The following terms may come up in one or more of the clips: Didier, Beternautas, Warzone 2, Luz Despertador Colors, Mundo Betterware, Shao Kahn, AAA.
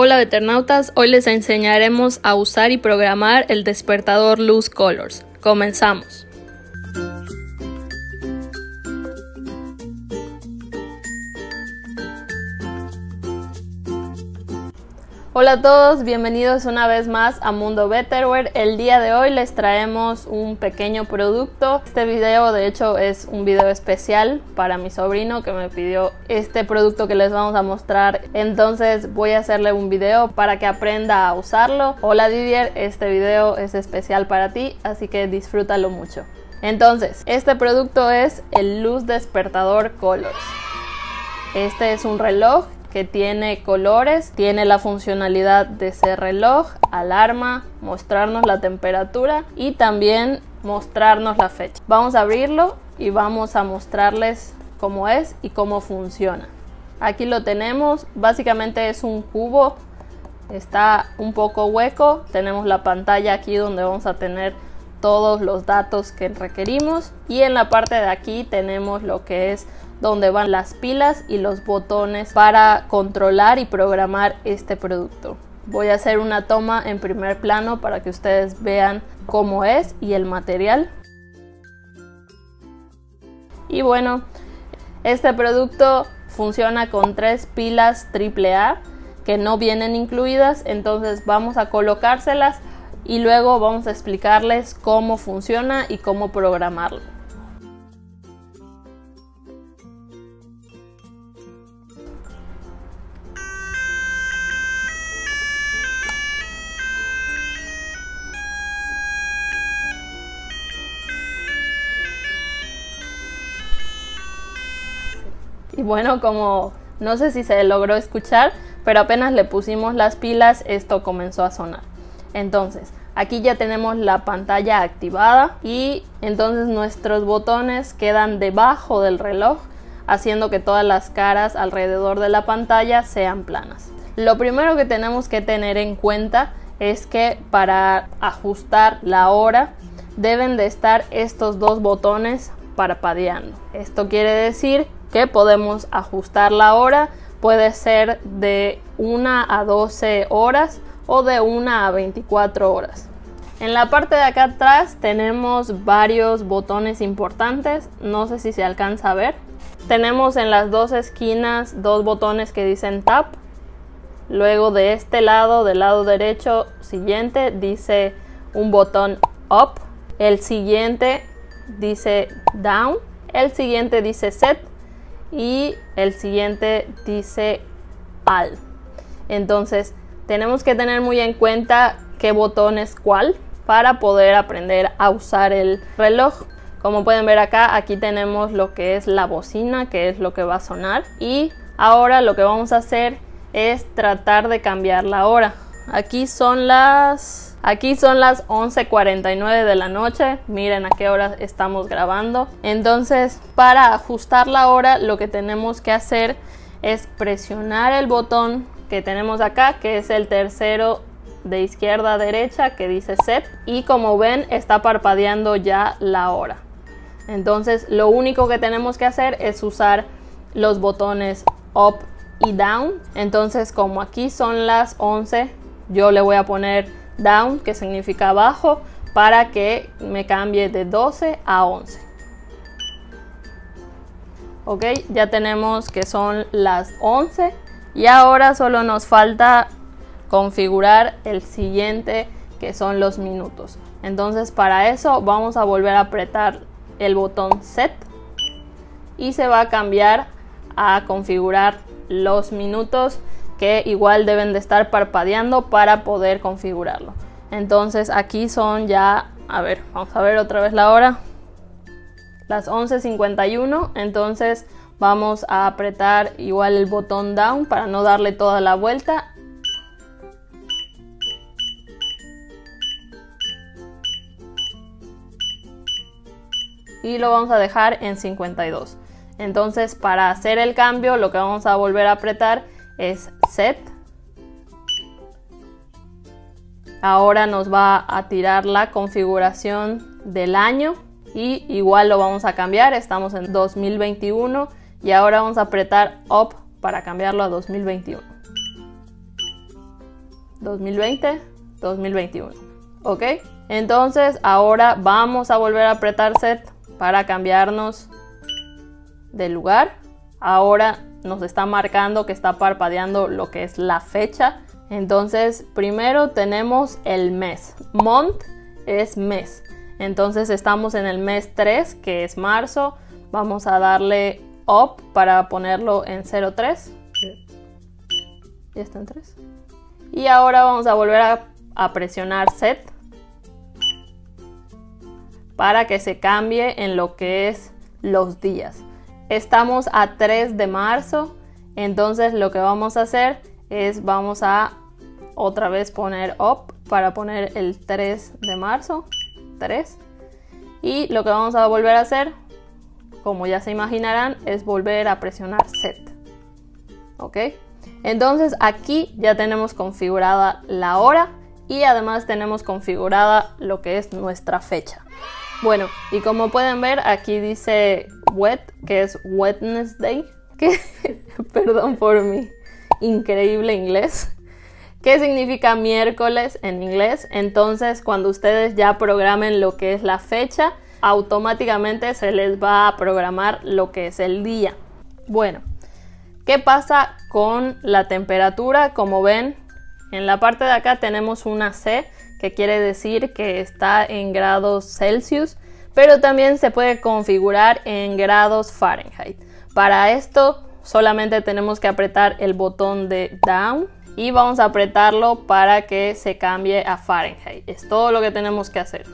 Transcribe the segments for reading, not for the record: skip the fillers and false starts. Hola Beternautas, hoy les enseñaremos a usar y programar el despertador Luz Colors. Comenzamos. Hola a todos, bienvenidos una vez más a Mundo Betterware. El día de hoy les traemos un pequeño producto. Este video de hecho es un video especial para mi sobrino que me pidió este producto que les vamos a mostrar. Entonces voy a hacerle un video para que aprenda a usarlo. Hola Didier, este video es especial para ti, así que disfrútalo mucho. Entonces, este producto es el Luz Despertador Colors. Este es un reloj que tiene colores, tiene la funcionalidad de ser reloj, alarma, mostrarnos la temperatura y también mostrarnos la fecha. Vamos a abrirlo y vamos a mostrarles cómo es y cómo funciona. Aquí lo tenemos, básicamente es un cubo, está un poco hueco, tenemos la pantalla aquí donde vamos a tener todos los datos que requerimos y en la parte de aquí tenemos lo que es donde van las pilas y los botones para controlar y programar este producto. Voy a hacer una toma en primer plano para que ustedes vean cómo es y el material. Y bueno, este producto funciona con 3 pilas AAA que no vienen incluidas, entonces vamos a colocárselas y luego vamos a explicarles cómo funciona y cómo programarlo. Y bueno, como no sé si se logró escuchar, pero apenas le pusimos las pilas, esto comenzó a sonar. Entonces, aquí ya tenemos la pantalla activada y entonces nuestros botones quedan debajo del reloj, haciendo que todas las caras alrededor de la pantalla sean planas. Lo primero que tenemos que tener en cuenta es que para ajustar la hora deben de estar estos dos botones parpadeando. Esto quiere decir que podemos ajustar la hora, puede ser de 1 a 12 horas o de 1 a 24 horas. En la parte de acá atrás tenemos varios botones importantes, no sé si se alcanza a ver. Tenemos en las dos esquinas dos botones que dicen tap, luego de este lado, del lado derecho siguiente, dice un botón up, el siguiente dice down, el siguiente dice set, y el siguiente dice ALL. Entonces tenemos que tener muy en cuenta qué botón es cuál para poder aprender a usar el reloj. Como pueden ver acá, aquí tenemos lo que es la bocina, que es lo que va a sonar. Y ahora lo que vamos a hacer es tratar de cambiar la hora. Aquí son las 11:49 de la noche, miren a qué hora estamos grabando. Entonces, para ajustar la hora, lo que tenemos que hacer es presionar el botón que tenemos acá, que es el tercero de izquierda a derecha, que dice set. Y como ven, está parpadeando ya la hora. Entonces, lo único que tenemos que hacer es usar los botones up y down. Entonces, como aquí son las 11, yo le voy a poner down, que significa abajo, para que me cambie de 12 a 11. Ok, ya tenemos que son las 11 y ahora solo nos falta configurar el siguiente, que son los minutos. Entonces, para eso vamos a volver a apretar el botón set y se va a cambiar a configurar los minutos, que igual deben de estar parpadeando para poder configurarlo. Entonces aquí son ya, a ver, vamos a ver otra vez la hora, las 11:51, entonces vamos a apretar igual el botón down para no darle toda la vuelta. Y lo vamos a dejar en 52. Entonces, para hacer el cambio, lo que vamos a volver a apretar es set. Ahora nos va a tirar la configuración del año y igual lo vamos a cambiar, estamos en 2021 y ahora vamos a apretar up para cambiarlo a 2021. 2020, 2021. ¿Ok? Entonces ahora vamos a volver a apretar set para cambiarnos de lugar. Ahora nos está marcando que está parpadeando lo que es la fecha. Entonces primero tenemos el mes. Month es mes. Entonces estamos en el mes 3, que es marzo. Vamos a darle up para ponerlo en 03. Ya está en 3. Y ahora vamos a volver a presionar set para que se cambie en lo que es los días. Estamos a 3 de marzo, entonces lo que vamos a hacer es vamos a otra vez poner up para poner el 3 de marzo, 3. Y lo que vamos a volver a hacer, como ya se imaginarán, es volver a presionar set. ¿Ok? Entonces aquí ya tenemos configurada la hora y además tenemos configurada lo que es nuestra fecha. Bueno, y como pueden ver aquí dice wet, que es Wednesday, que perdón por mi increíble inglés, que significa miércoles en inglés. Entonces cuando ustedes ya programen lo que es la fecha, automáticamente se les va a programar lo que es el día. Bueno, ¿qué pasa con la temperatura? Como ven, en la parte de acá tenemos una C, que quiere decir que está en grados Celsius, pero también se puede configurar en grados Fahrenheit. Para esto solamente tenemos que apretar el botón de down y vamos a apretarlo para que se cambie a Fahrenheit. Es todo lo que tenemos que hacer.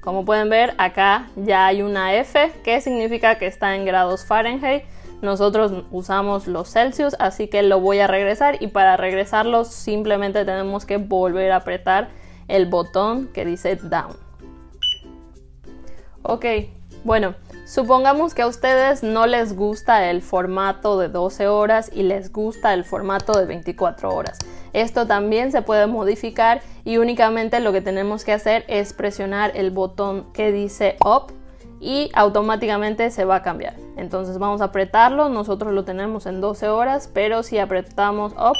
Como pueden ver, acá ya hay una F, que significa que está en grados Fahrenheit. Nosotros usamos los Celsius, así que lo voy a regresar, y para regresarlo simplemente tenemos que volver a apretar el botón que dice down. Ok, bueno, supongamos que a ustedes no les gusta el formato de 12 horas y les gusta el formato de 24 horas. Esto también se puede modificar y únicamente lo que tenemos que hacer es presionar el botón que dice up y automáticamente se va a cambiar. Entonces vamos a apretarlo, nosotros lo tenemos en 12 horas, pero si apretamos up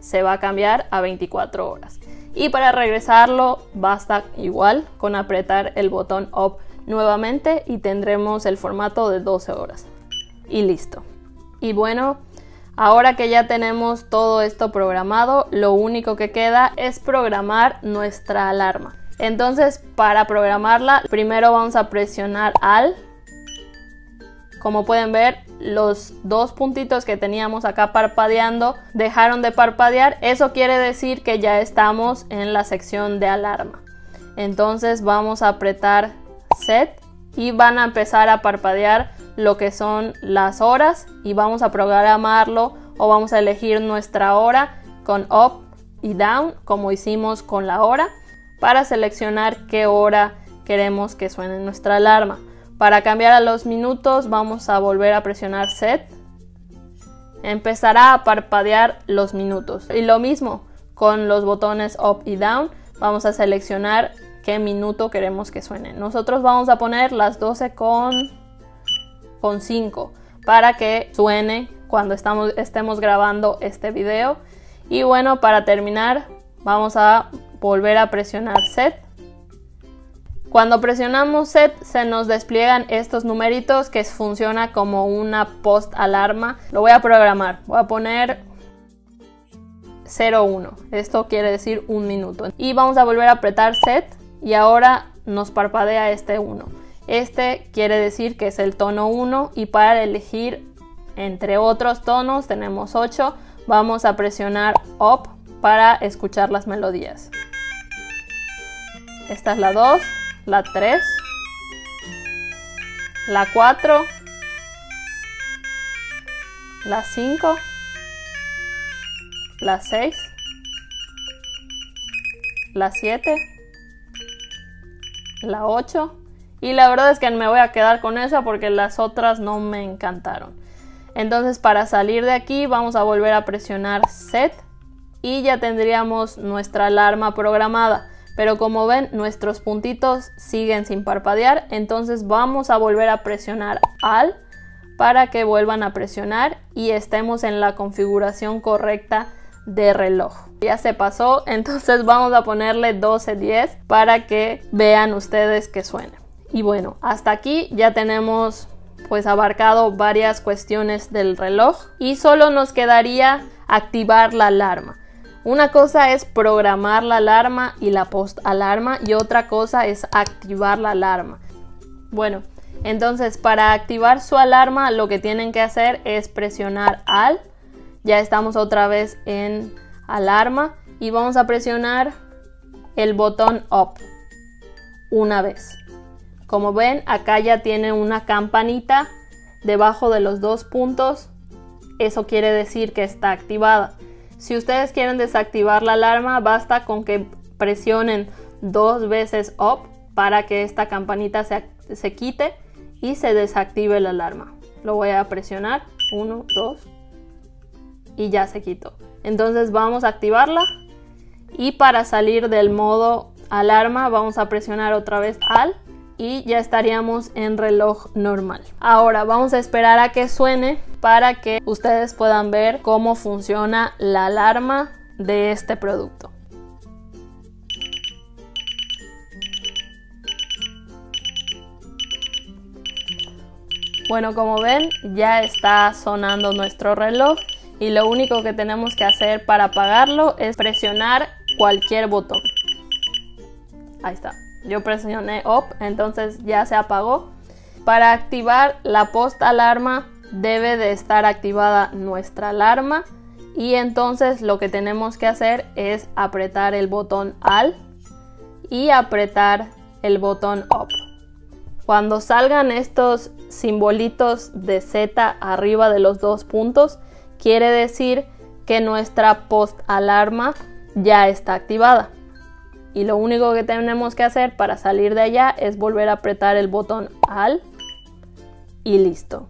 se va a cambiar a 24 horas. Y para regresarlo basta igual con apretar el botón up nuevamente y tendremos el formato de 12 horas. Y listo. Y bueno, ahora que ya tenemos todo esto programado, lo único que queda es programar nuestra alarma. Entonces, para programarla, primero vamos a presionar AL. Como pueden ver, los dos puntitos que teníamos acá parpadeando dejaron de parpadear. Eso quiere decir que ya estamos en la sección de alarma. Entonces vamos a apretar SET y van a empezar a parpadear lo que son las horas, y vamos a programarlo o vamos a elegir nuestra hora con up y down, como hicimos con la hora, para seleccionar qué hora queremos que suene nuestra alarma. Para cambiar a los minutos vamos a volver a presionar set. Empezará a parpadear los minutos. Y lo mismo con los botones up y down, vamos a seleccionar qué minuto queremos que suene. Nosotros vamos a poner las 12:05 para que suene cuando estemos grabando este video. Y bueno, para terminar vamos a volver a presionar set. Cuando presionamos set se nos despliegan estos numeritos, que funciona como una post alarma. Lo voy a programar, voy a poner 01, esto quiere decir un minuto, y vamos a volver a apretar set y ahora nos parpadea este 1. Este quiere decir que es el tono 1, y para elegir entre otros tonos tenemos 8. Vamos a presionar up para escuchar las melodías. Esta es la 2, la 3, la 4, la 5, la 6, la 7, la 8, y la verdad es que me voy a quedar con esa porque las otras no me encantaron. Entonces para salir de aquí vamos a volver a presionar set y ya tendríamos nuestra alarma programada. Pero como ven, nuestros puntitos siguen sin parpadear, entonces vamos a volver a presionar AL para que vuelvan a presionar y estemos en la configuración correcta de reloj. Ya se pasó, entonces vamos a ponerle 12:10 para que vean ustedes que suena. Y bueno, hasta aquí ya tenemos pues abarcado varias cuestiones del reloj y solo nos quedaría activar la alarma. Una cosa es programar la alarma y la post alarma y otra cosa es activar la alarma. Bueno, entonces para activar su alarma lo que tienen que hacer es presionar ALT. Ya estamos otra vez en alarma y vamos a presionar el botón UP una vez. Como ven, acá ya tiene una campanita debajo de los dos puntos. Eso quiere decir que está activada. Si ustedes quieren desactivar la alarma, basta con que presionen 2 veces UP para que esta campanita se quite y se desactive la alarma. Lo voy a presionar, 1, 2 y ya se quitó. Entonces vamos a activarla y para salir del modo alarma vamos a presionar otra vez ALT. Y ya estaríamos en reloj normal. Ahora vamos a esperar a que suene para que ustedes puedan ver cómo funciona la alarma de este producto. Bueno, como ven, ya está sonando nuestro reloj y lo único que tenemos que hacer para apagarlo es presionar cualquier botón. Ahí está. Yo presioné OP, entonces ya se apagó. Para activar la post alarma debe de estar activada nuestra alarma y entonces lo que tenemos que hacer es apretar el botón ALT y apretar el botón OP. Cuando salgan estos simbolitos de Z arriba de los dos puntos, quiere decir que nuestra post alarma ya está activada. Y lo único que tenemos que hacer para salir de allá es volver a apretar el botón ALT y listo.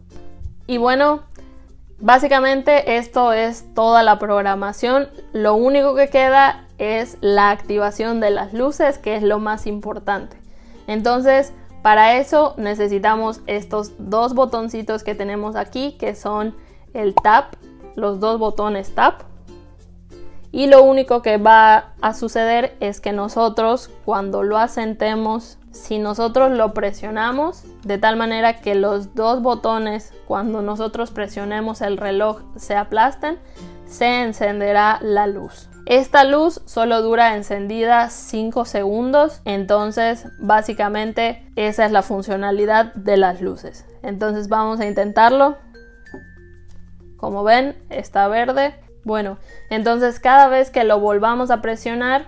Y bueno, básicamente esto es toda la programación. Lo único que queda es la activación de las luces, que es lo más importante. Entonces, para eso necesitamos estos dos botoncitos que tenemos aquí, que son el tap, los dos botones tap. Y lo único que va a suceder es que nosotros, cuando lo asentemos, si nosotros lo presionamos de tal manera que los dos botones, cuando nosotros presionemos el reloj, se aplasten, se encenderá la luz. Esta luz solo dura encendida 5 segundos, entonces básicamente esa es la funcionalidad de las luces. Entonces vamos a intentarlo. Como ven, está verde. Bueno, entonces cada vez que lo volvamos a presionar,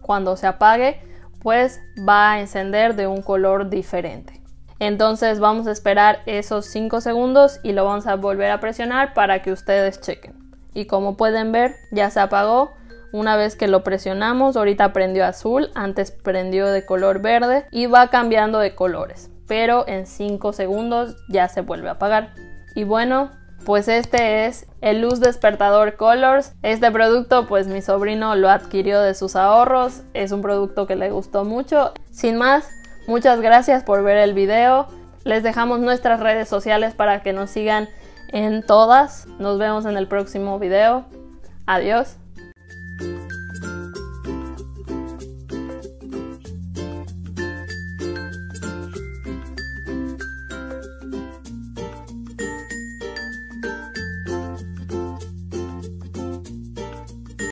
cuando se apague, pues va a encender de un color diferente. Entonces vamos a esperar esos 5 segundos y lo vamos a volver a presionar para que ustedes chequen. Y como pueden ver, ya se apagó. Una vez que lo presionamos, ahorita prendió azul, antes prendió de color verde y va cambiando de colores. Pero en 5 segundos ya se vuelve a apagar. Y bueno, pues este es el Luz Despertador Colors. Este producto pues mi sobrino lo adquirió de sus ahorros. Es un producto que le gustó mucho. Sin más, muchas gracias por ver el video. Les dejamos nuestras redes sociales para que nos sigan en todas. Nos vemos en el próximo video. Adiós.